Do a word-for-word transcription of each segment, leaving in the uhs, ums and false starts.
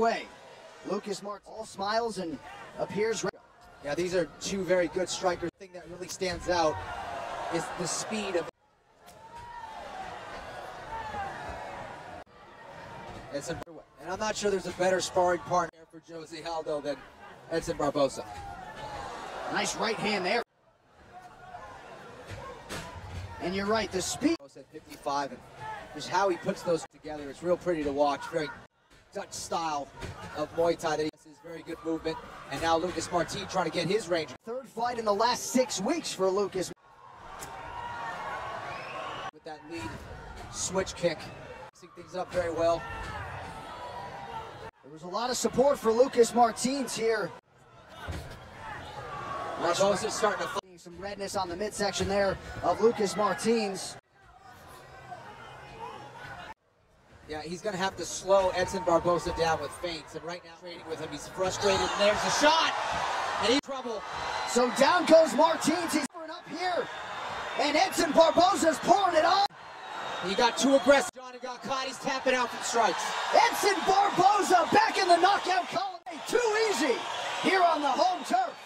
away. Lucas Martins all smiles and appears ready. Yeah, these are two very good strikers. The thing that really stands out is the speed of Edson Barboza. And I'm not sure there's a better sparring partner for Jose Aldo than Edson Barboza. Nice right hand there. And you're right, the speed at fifty-five, and just how he puts those together. It's real pretty to watch. Very Dutch style of Muay Thai that he has. Very good movement. And now Lucas Martins trying to get his range. Third fight in the last six weeks for Lucas. With that lead switch kick. Mixing things up very well. There was a lot of support for Lucas Martins here. Barboza's starting to find some redness on the midsection there of Lucas Martins. Yeah, he's going to have to slow Edson Barboza down with feints, and right now trading with him, he's frustrated, and there's a shot, and he's in trouble. So down goes Martins, he's up here, and Edson Barboza's pouring it on. He got too aggressive, Johnny got caught, he's tapping out from strikes. Edson Barboza back in the knockout column, too easy here on the home turf.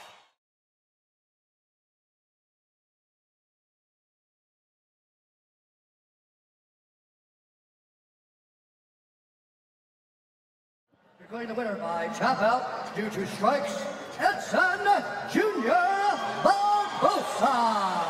Declaring the winner by tap out due to strikes, Edson Junior Barboza.